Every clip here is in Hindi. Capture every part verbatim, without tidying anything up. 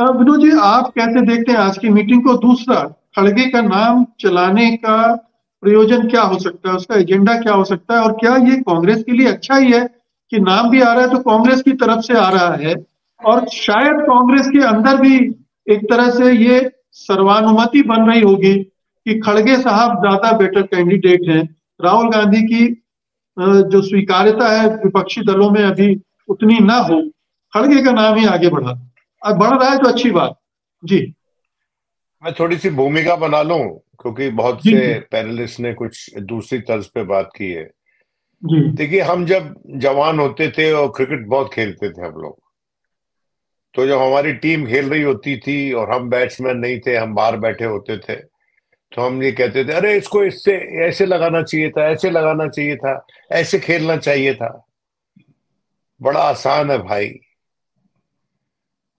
विनोद जी, आप कैसे देखते हैं आज की मीटिंग को? दूसरा, खड़गे का नाम चलाने का प्रयोजन क्या हो सकता है, उसका एजेंडा क्या हो सकता है, और क्या ये कांग्रेस के लिए अच्छा ही है कि नाम भी आ रहा है तो कांग्रेस की तरफ से आ रहा है, और शायद कांग्रेस के अंदर भी एक तरह से ये सर्वानुमति बन रही होगी कि खड़गे साहब ज्यादा बेटर कैंडिडेट हैं, राहुल गांधी की जो स्वीकार्यता है विपक्षी दलों में अभी उतनी ना हो, खड़गे का नाम ही आगे बढ़ा बढ़ रहा है तो अच्छी बात। जी, मैं थोड़ी सी भूमिका बना लूं क्योंकि बहुत से पैनलिस्ट ने कुछ दूसरी तर्ज पे बात की है। देखिए, हम जब जवान होते थे और क्रिकेट बहुत खेलते थे हम लोग, तो जब हमारी टीम खेल रही होती थी और हम बैट्समैन नहीं थे, हम बाहर बैठे होते थे, तो हम ये कहते थे, अरे इसको इससे ऐसे लगाना चाहिए था, ऐसे लगाना चाहिए था, ऐसे खेलना चाहिए था। बड़ा आसान है भाई,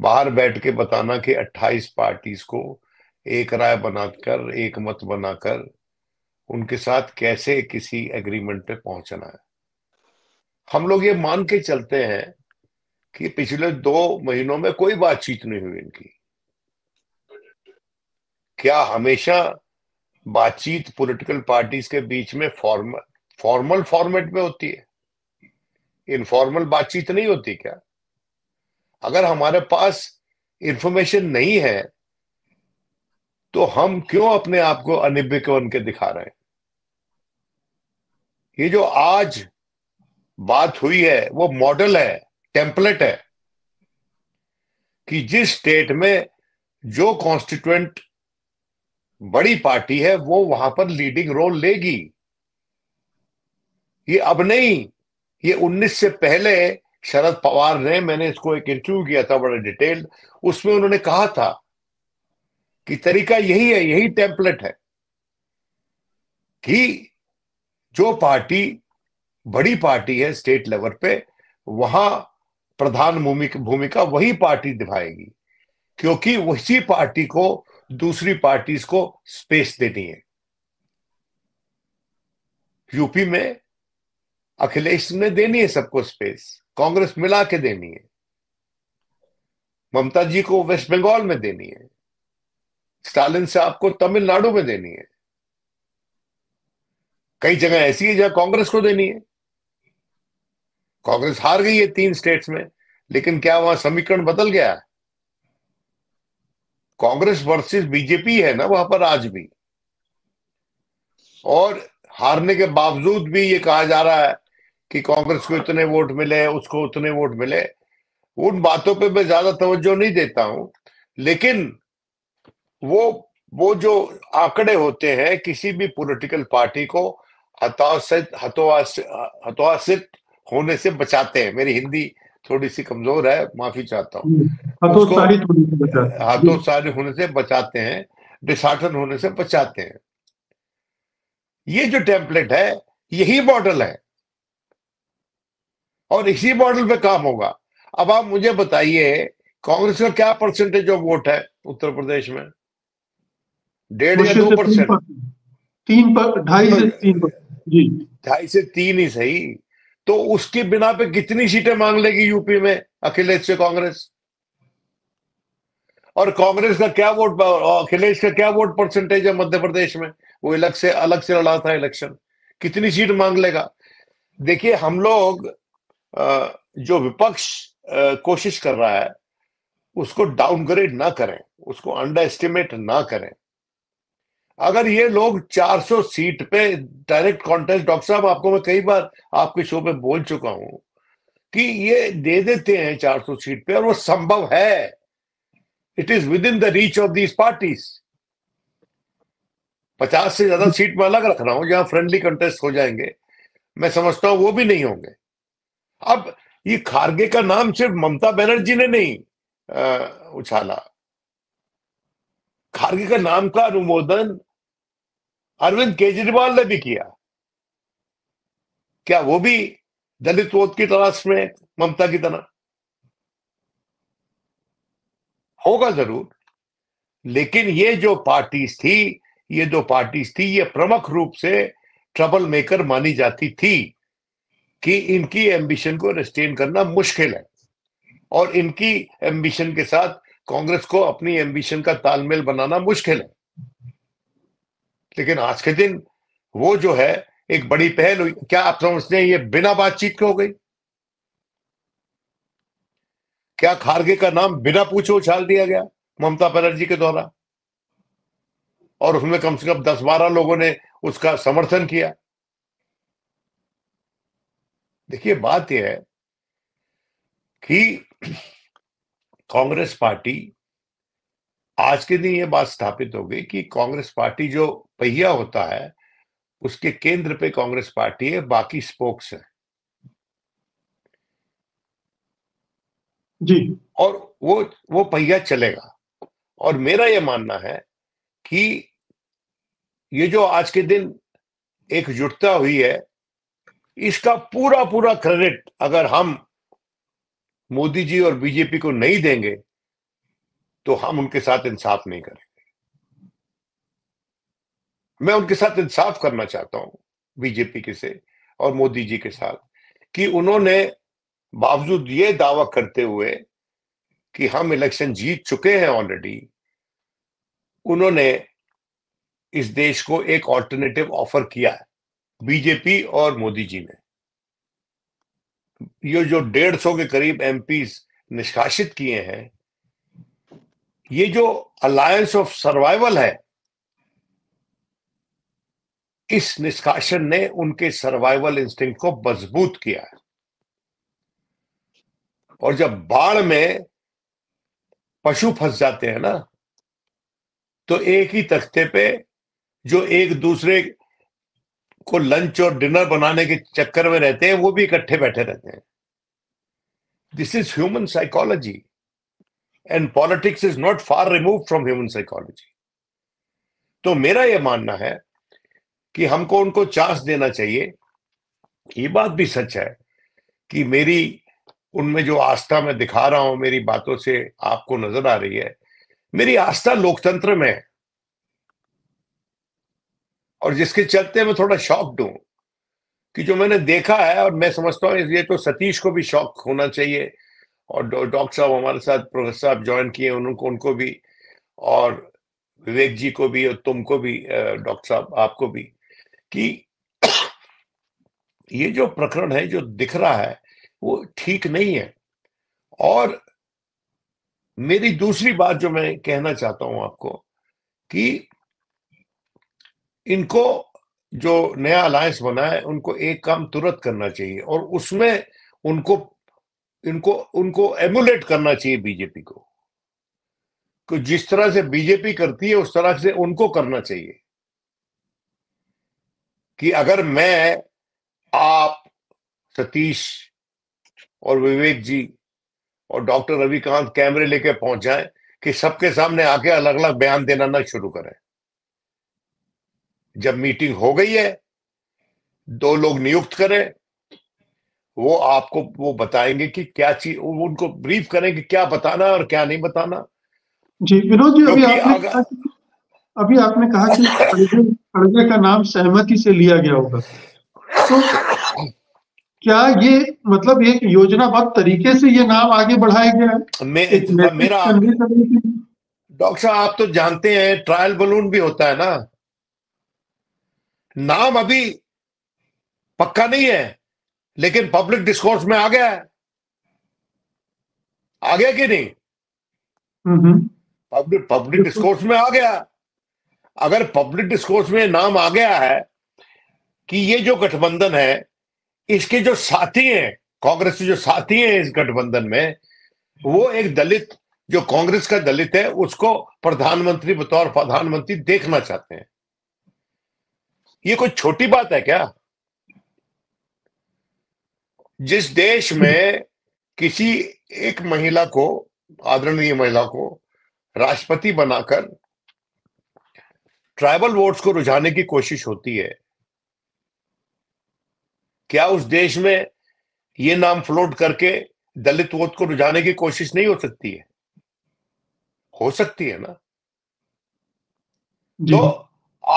बाहर बैठ के बताना कि अट्ठाईस पार्टीज को एक राय बनाकर, एक मत बनाकर उनके साथ कैसे किसी एग्रीमेंट पे पहुंचना है। हम लोग ये मान के चलते हैं कि पिछले दो महीनों में कोई बातचीत नहीं हुई इनकी। क्या हमेशा बातचीत पॉलिटिकल पार्टीज के बीच में फॉर्मल फॉर्मल फॉर्मेट में होती है? इनफॉर्मल बातचीत नहीं होती क्या? अगर हमारे पास इंफॉर्मेशन नहीं है तो हम क्यों अपने आप को अनिभिज्ञ बन के दिखा रहे हैं? ये जो आज बात हुई है वो मॉडल है, टेम्पलेट है कि जिस स्टेट में जो कॉन्स्टिट्यूएंट बड़ी पार्टी है वो वहां पर लीडिंग रोल लेगी। ये अब नहीं, ये उन्नीस से पहले शरद पवार ने, मैंने इसको एक इंटरव्यू किया था बड़ा डिटेल, उसमें उन्होंने कहा था कि तरीका यही है, यही टेम्पलेट है कि जो पार्टी बड़ी पार्टी है स्टेट लेवल पे, वहां प्रधान भूमिका वही पार्टी निभाएगी, क्योंकि वही पार्टी को दूसरी पार्टीज को स्पेस देनी है। यूपी में अखिलेश ने देनी है सबको स्पेस, कांग्रेस मिला के देनी है, ममता जी को वेस्ट बंगाल में देनी है, स्टालिन साहब को तमिलनाडु में देनी है, कई जगह ऐसी है जहां कांग्रेस को देनी है। कांग्रेस हार गई है तीन स्टेट्स में, लेकिन क्या वहां समीकरण बदल गया है? कांग्रेस वर्सेस बीजेपी है ना वहां पर आज भी, और हारने के बावजूद भी ये कहा जा रहा है कि कांग्रेस को इतने वोट मिले, उसको उतने वोट मिले। उन बातों पे मैं ज्यादा तवज्जो नहीं देता हूं, लेकिन वो वो जो आंकड़े होते हैं किसी भी पॉलिटिकल पार्टी को हताशित हताशित होने से बचाते हैं। मेरी हिंदी थोड़ी सी कमजोर है, माफी चाहता हूँ। हतोत्साहित होने से बचाते हैं, डिसहार्टन होने से बचाते हैं। ये जो टेम्पलेट है यही मॉडल है और इसी मॉडल पे काम होगा। अब आप मुझे बताइए, कांग्रेस का क्या परसेंटेज ऑफ वोट है उत्तर प्रदेश में? डेढ़ या दो परसेंट? तीन पर ढाई से तीन पर, जी ढाई से तीन ही सही। तो उसके बिना पे कितनी सीटें मांग लेगी यूपी में अखिलेश से कांग्रेस? और कांग्रेस का क्या वोट, अखिलेश का क्या वोट परसेंटेज है मध्य प्रदेश में? वो अलग से अलग से लड़ा था इलेक्शन, कितनी सीट मांग लेगा? देखिए, हम लोग जो विपक्ष कोशिश कर रहा है उसको डाउनग्रेड ना करें, उसको अंडर एस्टिमेट ना करें। अगर ये लोग चार सौ सीट पे डायरेक्ट कॉन्टेस्ट, डॉक्टर साहब आपको मैं कई बार आपके शो पे बोल चुका हूं कि ये दे देते हैं चार सौ सीट पे, और वो संभव है, it is within the reach of these parties. पचास से ज्यादा सीट में अलग रख रहा हूं जहां फ्रेंडली कंटेस्ट हो जाएंगे, मैं समझता हूं वो भी नहीं होंगे। अब ये खारगे का नाम सिर्फ ममता बनर्जी ने नहीं आ, उछाला, खारगे का नाम का अनुमोदन अरविंद केजरीवाल ने भी किया। क्या वो भी दलित वोट की तलाश में ममता की तरह? होगा जरूर, लेकिन ये जो पार्टीज थी, ये दो पार्टीज थी, ये प्रमुख रूप से ट्रबल मेकर मानी जाती थी कि इनकी एम्बिशन को रिस्टेन करना मुश्किल है, और इनकी एम्बिशन के साथ कांग्रेस को अपनी एम्बिशन का तालमेल बनाना मुश्किल है, लेकिन आज के दिन वो जो है एक बड़ी पहल हुई। क्या आप समझते हैं ये बिना बातचीत के हो गई? क्या खारगे का नाम बिना पूछे उछाल दिया गया ममता बनर्जी के द्वारा, और उसमें कम से कम दस बारह लोगों ने उसका समर्थन किया? देखिए बात यह है कि कांग्रेस पार्टी आज के दिन यह बात स्थापित हो गई कि कांग्रेस पार्टी जो पहिया होता है उसके केंद्र पे कांग्रेस पार्टी है, बाकी स्पोक्स है जी, और वो वो पहिया चलेगा। और मेरा यह मानना है कि ये जो आज के दिन एकजुटता हुई है, इसका पूरा पूरा क्रेडिट अगर हम मोदी जी और बीजेपी को नहीं देंगे तो हम उनके साथ इंसाफ नहीं करेंगे। मैं उनके साथ इंसाफ करना चाहता हूं बीजेपी के से और मोदी जी के साथ, कि उन्होंने बावजूद ये दावा करते हुए कि हम इलेक्शन जीत चुके हैं ऑलरेडी, उन्होंने इस देश को एक ऑल्टरनेटिव ऑफर किया है बीजेपी और मोदी जी ने। ये जो डेढ़ सौ के करीब एमपीज निष्कासित किए हैं, ये जो अलायंस ऑफ सर्वाइवल है, इस निष्कासन ने उनके सर्वाइवल इंस्टिंक्ट को मजबूत किया है। और जब बाढ़ में पशु फंस जाते हैं ना, तो एक ही तख्ते पे जो एक दूसरे को लंच और डिनर बनाने के चक्कर में रहते हैं, वो भी इकट्ठे बैठे रहते हैं। This is human psychology and politics is not far remove from human psychology. तो मेरा यह मानना है कि हमको उनको चांस देना चाहिए। ये बात भी सच है कि मेरी उनमें जो आस्था मैं दिखा रहा हूं, मेरी बातों से आपको नजर आ रही है, मेरी आस्था लोकतंत्र में है, और जिसके चलते मैं थोड़ा शॉक्ड हूं कि जो मैंने देखा है, और मैं समझता हूं ये तो सतीश को भी शॉक होना चाहिए, और डॉक्टर साहब हमारे साथ प्रोफेसर साहब ज्वाइन किए उनको उनको भी, और विवेक जी को भी, और तुमको भी डॉक्टर साहब आपको भी, कि ये जो प्रकरण है जो दिख रहा है वो ठीक नहीं है। और मेरी दूसरी बात जो मैं कहना चाहता हूं आपको, कि इनको जो नया अलायंस बना है उनको एक काम तुरंत करना चाहिए, और उसमें उनको इनको उनको एमुलेट करना चाहिए बीजेपी को, कि जिस तरह से बीजेपी करती है उस तरह से उनको करना चाहिए। कि अगर मैं, आप, सतीश और विवेक जी और डॉक्टर रविकांत कैमरे लेके पहुंच जाए, कि सबके सामने आके अलग अलग बयान देना ना शुरू करें। जब मीटिंग हो गई है, दो लोग नियुक्त करें, वो आपको वो बताएंगे कि क्या चीज, उनको ब्रीफ करें कि क्या बताना और क्या नहीं बताना। जी विनोद जी, अभी आपने कहा कि, अभी आपने कहा कि खड़गे का नाम सहमति से लिया गया होगा, तो क्या ये मतलब एक योजनाबद्ध तरीके से ये नाम आगे बढ़ाया गया? मे, मेरा डॉक्टर साहब आप तो जानते हैं ट्रायल बलून भी होता है ना, नाम अभी पक्का नहीं है लेकिन पब्लिक डिस्कोर्स में आ गया है, आ गया कि नहीं? पब्लिक पब्लिक डिस्कोर्स में आ गया। अगर पब्लिक डिस्कोर्स में नाम आ गया है कि ये जो गठबंधन है, इसके जो साथी हैं, कांग्रेस के जो साथी हैं इस गठबंधन में, वो एक दलित, जो कांग्रेस का दलित है उसको प्रधानमंत्री बतौर प्रधानमंत्री देखना चाहते हैं, ये कोई छोटी बात है क्या? जिस देश में किसी एक महिला को, आदरणीय महिला को राष्ट्रपति बनाकर ट्राइबल वोट्स को रुझाने की कोशिश होती है, क्या उस देश में ये नाम फ्लोट करके दलित वोट को रुझाने की कोशिश नहीं हो सकती है? हो सकती है ना। तो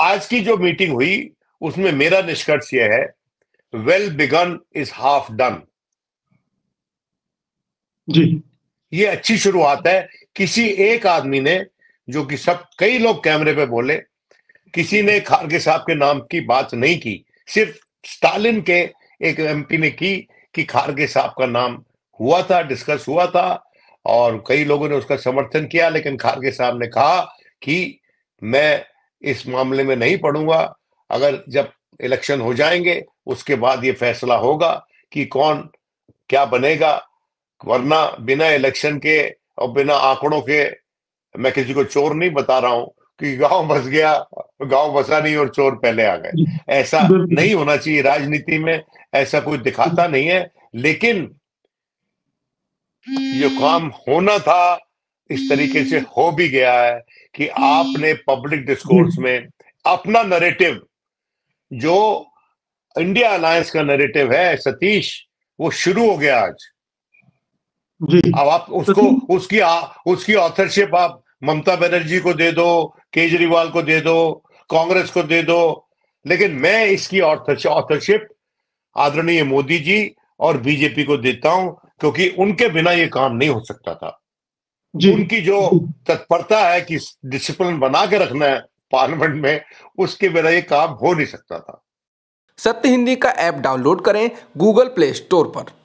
आज की जो मीटिंग हुई उसमें मेरा निष्कर्ष यह है, well begun is half done. जी ये अच्छी शुरुआत है, किसी एक आदमी ने, जो कि सब कई लोग कैमरे पे बोले, किसी ने खारगे साहब के नाम की बात नहीं की, सिर्फ स्टालिन के एक एमपी ने की कि खारगे साहब का नाम हुआ था, डिस्कस हुआ था और कई लोगों ने उसका समर्थन किया, लेकिन खारगे साहब ने कहा कि मैं इस मामले में नहीं पढ़ूंगा, अगर जब इलेक्शन हो जाएंगे उसके बाद ये फैसला होगा कि कौन क्या बनेगा, वरना बिना इलेक्शन के और बिना आंकड़ों के, मैं किसी को चोर नहीं बता रहा हूं कि गांव बस गया, गांव बसा नहीं और चोर पहले आ गए, ऐसा नहीं होना चाहिए राजनीति में, ऐसा कोई दिखाता नहीं है। लेकिन ये काम होना था, इस तरीके से हो भी गया है कि आपने पब्लिक डिस्कोर्स में अपना नैरेटिव, जो इंडिया अलायंस का नैरेटिव है सतीश, वो शुरू हो गया आज जी। अब आप उसको उसकी आ, उसकी ऑथरशिप आप ममता बनर्जी को दे दो, केजरीवाल को दे दो, कांग्रेस को दे दो, लेकिन मैं इसकी ऑथरशिप आदरणीय मोदी जी और बीजेपी को देता हूं, क्योंकि उनके बिना ये काम नहीं हो सकता था। उनकी जो तत्परता है कि डिसिप्लिन बना के रखना है पार्लियामेंट में, उसके बिना ये काम हो नहीं सकता था। सत्य हिंदी का ऐप डाउनलोड करें गूगल प्ले स्टोर पर।